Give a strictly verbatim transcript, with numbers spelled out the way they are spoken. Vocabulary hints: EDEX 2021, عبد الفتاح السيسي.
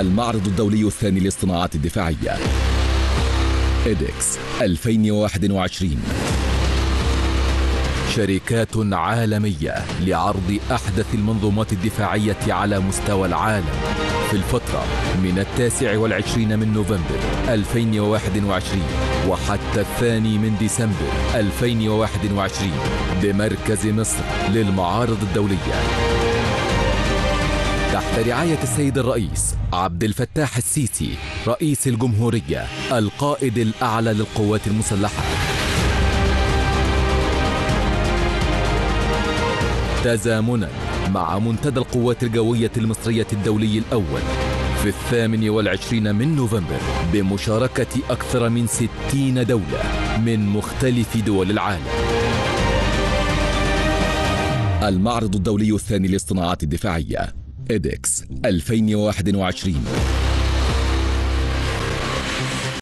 المعرض الدولي الثاني للصناعات الدفاعية إيدكس ألفين وواحد وعشرين، شركات عالمية لعرض أحدث المنظومات الدفاعية على مستوى العالم في الفترة من التاسع والعشرين من نوفمبر ألفين وواحد وعشرين وحتى الثاني من ديسمبر ألفين وواحد وعشرين بمركز مصر للمعارض الدولية، تحت رعاية السيد الرئيس عبد الفتاح السيسي رئيس الجمهورية القائد الأعلى للقوات المسلحة. تزامنا مع منتدى القوات الجوية المصرية الدولي الأول في الثامن والعشرين من نوفمبر بمشاركة أكثر من ستين دولة من مختلف دول العالم. المعرض الدولي الثاني للصناعات الدفاعية إيدكس ألفين وواحد وعشرين.